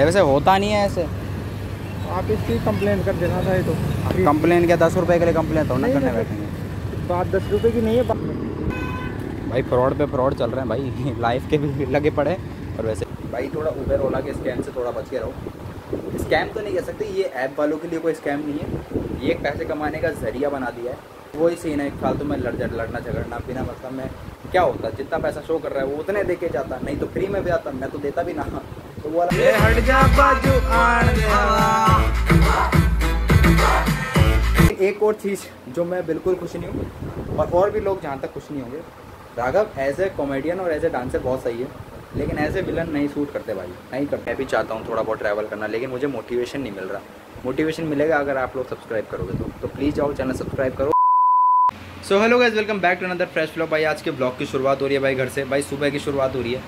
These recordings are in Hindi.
वैसे होता नहीं है ऐसे। आप इसकी कंप्लेंट कर देना था। ये तो कंप्लेंट क्या 10 रुपए के लिए कंप्लेंट होना करने बैठेंगे? बात 10 रुपए की नहीं है भाई, फ्रॉड पे फ्रॉड चल रहे हैं भाई, लाइफ के भी लगे पड़े। और वैसे भाई थोड़ा उबर ओला के स्कैम से थोड़ा बच के रहो। स्कैम तो नहीं कह सकते, ये ऐप वालों के लिए कोई स्कैम नहीं है, ये पैसे कमाने का जरिया बना दिया है। वही सीन है, फालतू में लड़ना झगड़ना बिना मतलब में क्या होता है। जितना पैसा शो कर रहा है वो उतने देके जाता, नहीं तो फ्री में भी आता, मैं तो देता भी ना। तो वो एक और चीज़ जो मैं बिल्कुल खुश नहीं हूँ और भी लोग जहाँ तक खुश नहीं होंगे, राघव एज ए कॉमेडियन और एज ए डांसर बहुत सही है, लेकिन ऐसे विलन नहीं सूट करते भाई, नहीं करते। मैं भी चाहता हूँ थोड़ा बहुत ट्रैवल करना, लेकिन मुझे मोटिवेशन नहीं मिल रहा। मोटिवेशन मिलेगा अगर आप लोग सब्सक्राइब करोगे तो प्लीज़ जाओ चैनल सब्सक्राइब करो। So hello guys, welcome back to another fresh vlog. भाई आज के ब्लॉग की शुरुआत हो रही है भाई घर से, भाई सुबह की शुरुआत हो रही है।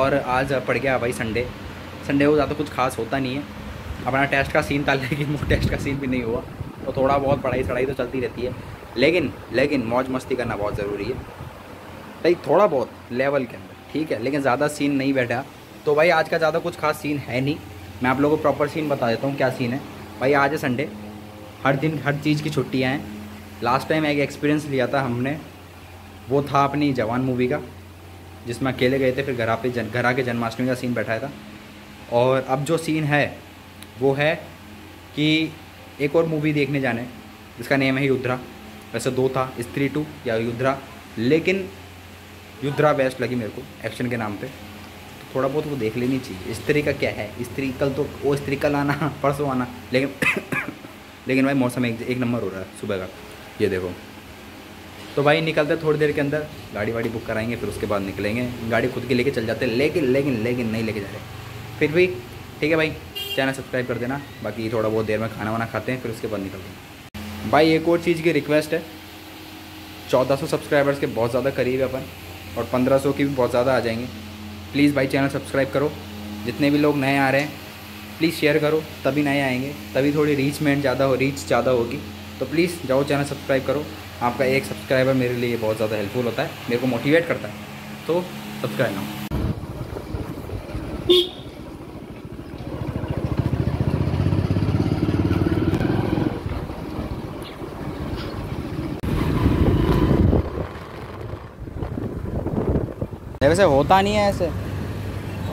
और आज पड़ गया भाई संडे, संडे हो ज़्यादा कुछ खास होता नहीं है। अपना टेस्ट का सीन था, लेकिन वो टेस्ट का सीन भी नहीं हुआ, तो थोड़ा बहुत पढ़ाई सड़ाई तो चलती रहती है, लेकिन मौज मस्ती करना बहुत ज़रूरी है भाई, थोड़ा बहुत लेवल के अंदर, ठीक है। लेकिन ज़्यादा सीन नहीं बैठा, तो भाई आज का ज़्यादा कुछ खास सीन है नहीं। मैं आप लोगों को प्रॉपर सीन बता देता हूँ क्या सीन है। भाई आज है संडे, हर दिन हर चीज़ की छुट्टियाँ हैं। लास्ट टाइम एक एक्सपीरियंस लिया था हमने, वो था अपनी जवान मूवी का, जिसमें अकेले गए थे, फिर घर आके जन्माष्टमी का सीन बैठाया था। और अब जो सीन है वो है कि एक और मूवी देखने जाने, जिसका नेम है युद्धरा। वैसे दो था, स्त्री 2 या युद्धरा, लेकिन युद्धरा बेस्ट लगी मेरे को एक्शन के नाम पे, तो थोड़ा बहुत वो देख लेनी चाहिए। स्त्री का क्या है, स्त्री कल, तो वो स्त्री कल आना, परसों आना, लेकिन भाई मौसम एक नंबर हो रहा है सुबह का, ये देखो। तो भाई निकलते थोड़ी देर के अंदर, गाड़ी वाड़ी बुक कराएंगे, फिर उसके बाद निकलेंगे। गाड़ी खुद की लेके चल जाते, लेकिन नहीं लेके जा रहे, फिर भी ठीक है भाई, चैनल सब्सक्राइब कर देना। बाकी थोड़ा बहुत देर में खाना वाना खाते हैं, फिर उसके बाद निकलते हैं। भाई एक और चीज़ की रिक्वेस्ट है, 1400 सब्सक्राइबर्स के बहुत ज़्यादा करीब है अपन, और 1500 की भी बहुत ज़्यादा आ जाएंगे। प्लीज़ भाई चैनल सब्सक्राइब करो, जितने भी लोग नए आ रहे हैं प्लीज़ शेयर करो, तभी नए आएंगे, तभी थोड़ी रीच ज़्यादा होगी। तो प्लीज़ जाओ चैनल सब्सक्राइब करो, आपका एक सब्सक्राइबर मेरे लिए बहुत ज़्यादा हेल्पफुल होता है, मेरे को मोटिवेट करता है, तो सब्सक्राइब ना। वैसे होता नहीं है ऐसे।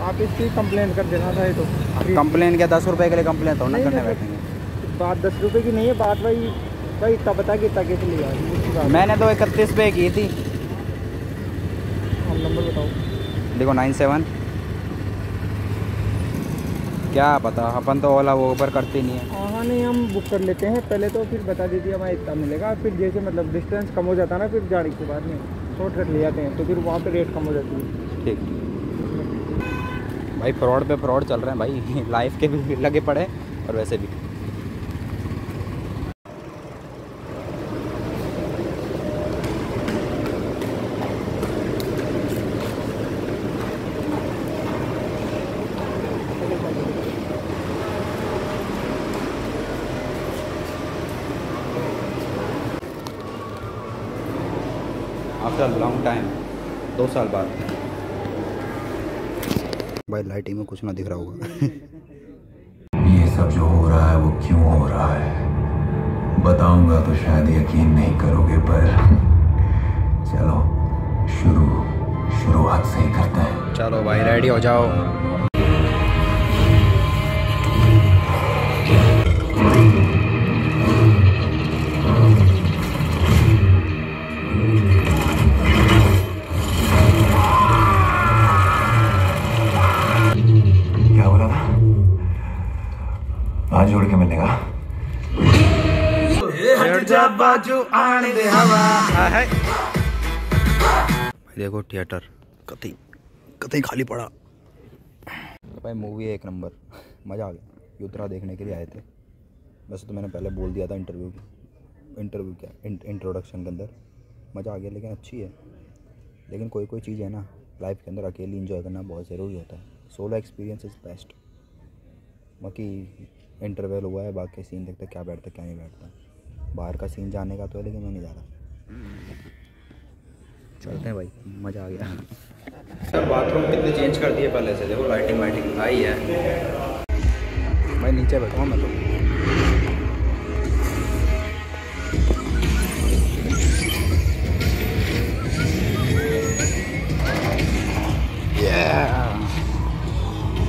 आप इसकी कंप्लेंट कर देना था। ये तो कंप्लेंट क्या 10 रुपए के लिए कंप्लेंट होना करने बैठेंगे? बात 10 रुपए की नहीं है, बात भाई भाई इतना पता कि तक के लिए। मैंने तो 31 रुपये की थी। हम नंबर बताओ, देखो 97। क्या पता, अपन तो ओला वो ऊपर करते नहीं है। हाँ नहीं, हम बुक कर लेते हैं पहले, तो फिर बता दीजिए हमें इतना मिलेगा, फिर जैसे मतलब डिस्टेंस कम हो जाता ना, फिर गाड़ी के बाद में शॉर्ट कट ले जाते हैं, तो फिर वहाँ पे रेट कम हो जाती है। ठीक भाई, फ्रॉड पे फ्रॉड चल रहे हैं भाई, लाइफ के भी लगे पड़े और वैसे भी। आफ्टर लॉन्ग टाइम 2 साल बाद भाई लाइटिंग में कुछ ना दिख रहा होगा। ये सब जो हो रहा है वो क्यों हो रहा है बताऊंगा तो शायद यकीन नहीं करोगे, पर चलो शुरुआत से ही करते हैं। चलो भाई रेडी हो जाओ। जोड़ के मिलेगा देखो, थिएटर कतई कतई खाली पड़ा भाई। मूवी एक नंबर, मज़ा आ गया। युद्धरा देखने के लिए आए थे। वैसे तो मैंने पहले बोल दिया था इंटरव्यू क्या इंट्रोडक्शन के अंदर। मज़ा आ गया, लेकिन अच्छी है। लेकिन कोई चीज़ है ना लाइफ के अंदर, अकेली एंजॉय करना बहुत ज़रूरी होता है। Solo experience is best. बाकी इंटरवल हुआ है, बाकी सीन देखते क्या बैठता क्या नहीं बैठता। बाहर का सीन जाने का तो है, लेकिन मैं नहीं जा रहा। चलते हैं भाई, मज़ा आ गया। सर बाथरूम कितने चेंज कर दिए पहले से, देखो लाइटिंग आई है। नीचे बैठाऊँ मैं तो।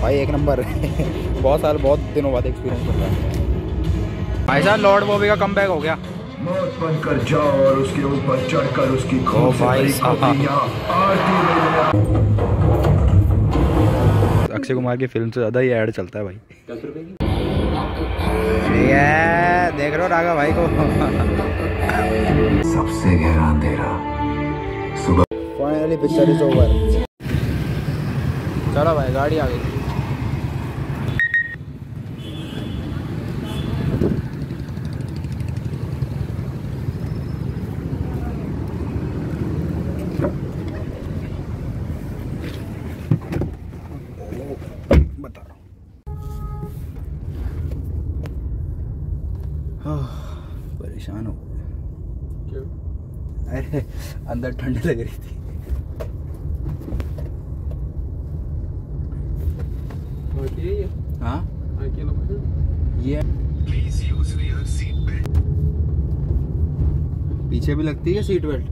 भाई एक नंबर बहुत दिनों बाद एक्सपीरियंस मिल रहा है भाई साहब। लॉर्ड बॉबी का कमबैक हो गया। मौत बनकर जाओ और उसके ऊपर चढ़कर उसकी खौफ भाई आरती। अक्षय कुमार की फिल्म से ज्यादा ये ऐड चलता है भाई। ये देख रहे हो राघव भाई को। सबसे गहरा अंधेरा सुबह। Finally picture is over. चलो भाई गाड़ी आ गई। परेशान हो क्यों? अरे अंदर ठंड लग रही थी। हाँ ये पीछे भी लगती है क्या सीट बेल्ट?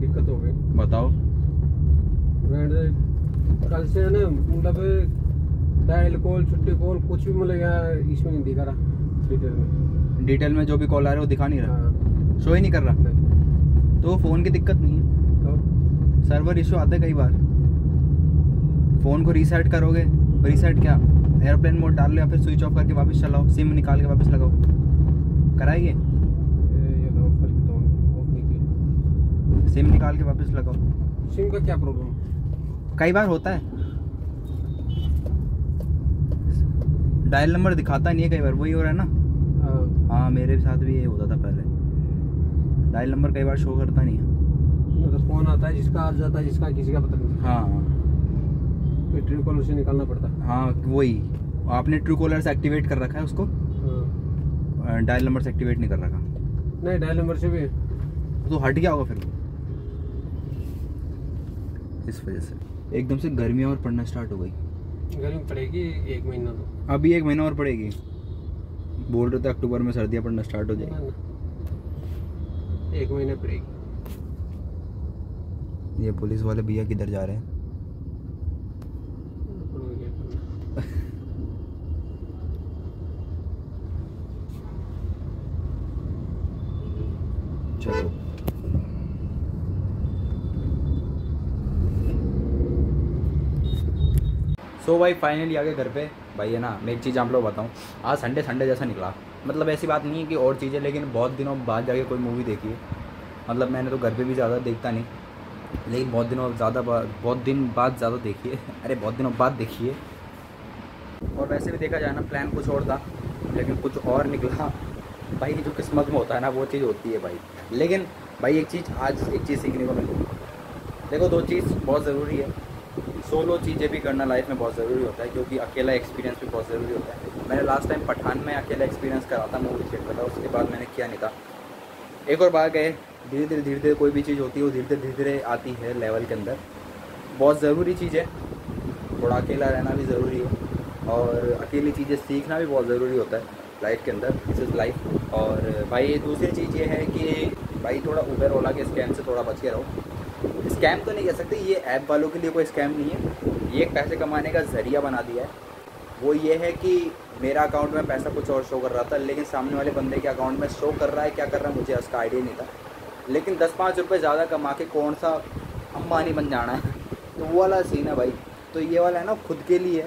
दिक्कत हो गई बताओ। कल से है ना मतलब डायल कॉल छुट्टी कॉल कुछ भी मतलब यहाँ इसमें नहीं दिखा रहा। डिटेल में जो भी कॉल आ रहा है वो दिखा नहीं रहा। हाँ। शो ही नहीं कर रहा नहीं। तो फ़ोन की दिक्कत नहीं है तो? सर्वर इशू आता है कई बार। फ़ोन को रीसेट करोगे। रीसेट क्या एयरप्लेन मोड डाल लो या फिर स्विच ऑफ करके वापस चलाओ। सिम निकाल के वापस लगाओ। कराइए सिम निकाल के वापस लगाओ। सिम का क्या प्रॉब्लम कई बार होता है। डायल नंबर दिखाता नहीं है कई बार। वही हो रहा है ना। हाँ मेरे साथ भी ये होता था पहले। डायल नंबर कई बार शो करता नहीं है। मतलब फोन आता है जिसका आ जाता है जिसका किसी का पता नहीं। हाँ फिर ट्रू कॉलर से निकालना पड़ता है। हाँ वही आपने ट्रू कॉलर से एक्टिवेट कर रखा है उसको। डायल नंबर से एक्टिवेट नहीं कर रखा। नहीं डायल नंबर से भी तो हट गया होगा फिर इस वजह से। एकदम से गर्मी और पड़ना स्टार्ट हो गई। गर्मी पड़ेगी एक महीना तो। अभी एक महीना और पड़ेगी। बोल रहे थे अक्टूबर में सर्दियाँ पड़ना स्टार्ट हो जाएगी। एक महीना पड़ेगी। ये पुलिस वाले भैया किधर जा रहे हैं? चलो तो भाई फाइनली आगे घर पे। भाई है ना मैं एक चीज़ आप लोग बताऊँ आज संडे जैसा निकला। मतलब ऐसी बात नहीं है कि और चीज़ें लेकिन बहुत दिनों बाद जाके कोई मूवी देखी है। मतलब मैंने तो घर पे भी ज़्यादा देखता नहीं लेकिन बहुत दिन बाद ज़्यादा देखी है। अरे बहुत दिनों बाद देखी है। और वैसे भी देखा जाए ना प्लान कुछ और था लेकिन कुछ और निकला। भाई की जो किस्मत में होता है ना वो चीज़ होती है भाई। लेकिन भाई आज एक चीज़ सीखने को मिली। देखो दो चीज़ बहुत ज़रूरी है। सोलो चीज़ें भी करना लाइफ में बहुत ज़रूरी होता है क्योंकि अकेला एक्सपीरियंस भी बहुत ज़रूरी होता है। मैंने लास्ट टाइम पठान में अकेला एक्सपीरियंस करा था मूवी थिएटर का। उसके बाद मैंने किया नहीं था। एक और बात है धीरे धीरे कोई भी चीज़ होती है वो धीरे धीरे आती है लेवल के अंदर। बहुत ज़रूरी चीज़ है। थोड़ा अकेला रहना भी ज़रूरी है और अकेली चीज़ें सीखना भी बहुत ज़रूरी होता है लाइफ के अंदर। This is life. और भाई दूसरी चीज़ ये है कि भाई थोड़ा उबर ओला के स्कैम से थोड़ा बच के रहो। स्कैम तो नहीं कह सकते ये ऐप वालों के लिए कोई स्कैम नहीं है। ये एक पैसे कमाने का ज़रिया बना दिया है। वो ये है कि मेरा अकाउंट में पैसा कुछ और शो कर रहा था लेकिन सामने वाले बंदे के अकाउंट में शो कर रहा है क्या कर रहा है मुझे उसका आइडिया नहीं था। लेकिन 10-5 रुपये ज़्यादा कमा के कौन सा अंबानी बन जाना है। तो वो वाला सीन है भाई। तो ये वाला है ना खुद के लिए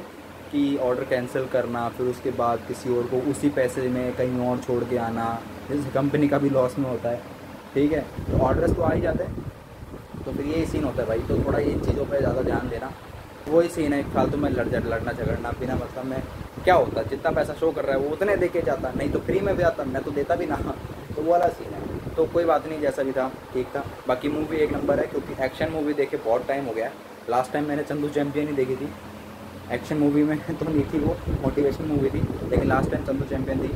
कि ऑर्डर कैंसिल करना फिर उसके बाद किसी और को उसी पैसे में कहीं और छोड़ के आना। जैसे कंपनी का भी लॉस में होता है। ठीक है तो ऑर्डर्स तो आ ही जाते हैं तो फिर यही सीन होता है भाई। तो थोड़ा इन चीज़ों पे ज़्यादा ध्यान देना। वही सीन है फालतू में लड़ना झगड़ना बिना मतलब में क्या होता है। जितना पैसा शो कर रहा है वो उतने देके जाता नहीं तो फ्री में भी आता मैं तो देता भी ना। तो वो वाला सीन है। तो कोई बात नहीं जैसा भी था ठीक था। बाकी मूवी एक नंबर है क्योंकि एक्शन मूवी देखे बहुत टाइम हो गया। लास्ट टाइम मैंने चंदू चैम्पियन ही देखी थी। एक्शन मूवी में तो नहीं थी वो मोटिवेशन मूवी थी लेकिन लास्ट टाइम चंदू चैम्पियन थी।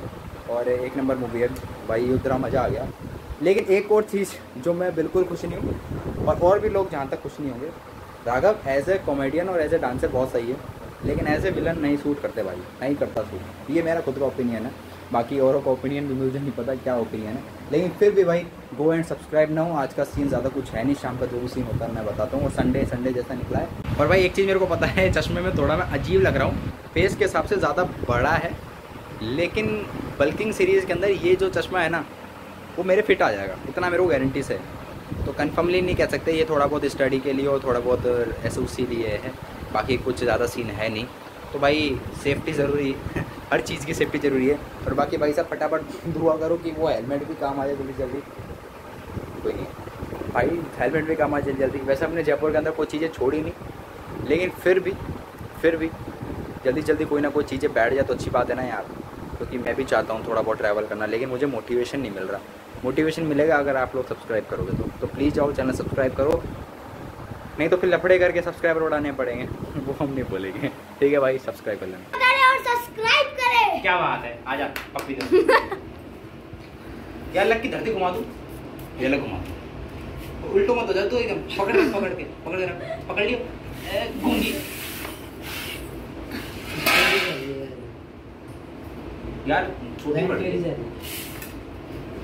और एक नंबर मूवी है भाई उधरा, मज़ा आ गया। लेकिन एक और चीज़ जो मैं बिल्कुल खुश नहीं हूँ और भी लोग जहाँ तक खुश नहीं होंगे, राघव एज ए कॉमेडियन और एज ए डांसर बहुत सही है, लेकिन एज ए विलन नहीं सूट करते भाई, नहीं करता सूट। ये मेरा खुद का ओपिनियन है, बाकी औरों का ओपिनियन भी मुझे नहीं पता क्या ओपिनियन है, लेकिन फिर भी भाई गो एंड सब्सक्राइब ना हो। आज का सीन ज़्यादा कुछ है नहीं, शाम का जो भी सीन होता है मैं बताता हूँ, और संडे जैसा निकला है। और भाई एक चीज़ मेरे को पता है, चश्मे में थोड़ा मैं अजीब लग रहा हूँ, फेस के हिसाब से ज़्यादा बड़ा है, लेकिन बल्किंग सीरीज़ के अंदर ये जो चश्मा है ना वो मेरे फिट आ जाएगा, इतना मेरे को गारंटी से तो कन्फर्मली नहीं कह सकते। ये थोड़ा बहुत स्टडी के लिए और थोड़ा बहुत एसओसी लिए है, बाकी कुछ ज़्यादा सीन है नहीं। तो भाई सेफ्टी ज़रूरी है, हर चीज़ की सेफ्टी ज़रूरी है। और बाकी भाई साहब फटाफट दुआ करो कि वो हेलमेट भी काम आ जाए जल्दी जल्दी। कोई नहीं भाई, हेलमेट भी काम आ जाए जल्दी। वैसे हमने जयपुर के अंदर कोई चीज़ें छोड़ी नहीं, लेकिन फिर भी जल्दी जल्दी कोई ना कोई चीज़ें बैठ जाए तो अच्छी बात है ना यार, क्योंकि मैं भी चाहता हूँ थोड़ा बहुत ट्रैवल करना, लेकिन मुझे मोटिवेशन नहीं मिल रहा। मोटिवेशन मिलेगा अगर आप लोग सब्सक्राइब करोगे तो प्लीज़ जाओ चैनल सब्सक्राइब करो, नहीं तो फिर लफड़े करके सब्सक्राइबर उड़ाने पड़ेंगे, वो हम नहीं बोलेंगे। ठीक है भाई, सब्सक्राइब कर लेना, सब्सक्राइब करें। क्या बात है, आजा पप्पी यार, लग की धरती घुमा दूं, ये लग घुमा दूं, उल्टो मत हो जा तू, एकदम पकड़ लियो, गूंगी यार, छोटी पड़ गई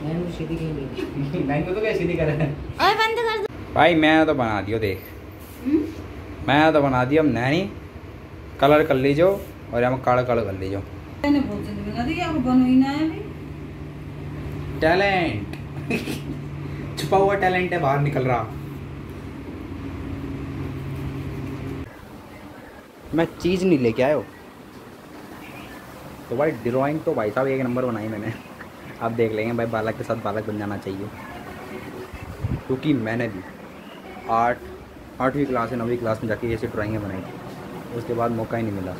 मैंने, सीधी कहीं नहीं मैंने तो क्या सीधी कर रहा है। ओए बंद कर दो भाई, मैं तो बना दियो देख, मैं तो बना दिया नैनी, कलर कर लीजो और हम काला काला कर लीजो, टैलेंट छुपा हुआ टैलेंट है, बाहर निकल रहा। मैं चीज़ नहीं लेके आया तो भाई ड्राइंग तो भाई साहब एक नंबर बनाई मैंने, आप देख लेंगे भाई, बालक के साथ बालक बन जाना चाहिए, क्योंकि मैंने भी आठवीं क्लास या 9वीं क्लास में जाके ऐसी ड्राइंगें बनाई थी, उसके बाद मौका ही नहीं मिला।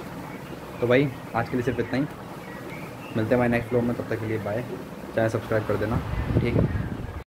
तो भाई आज के लिए सिर्फ इतना ही, मिलते हैं भाई नेक्स्ट व्लॉग में, तब तक के लिए बाय, चैनल सब्सक्राइब कर देना, ठीक है।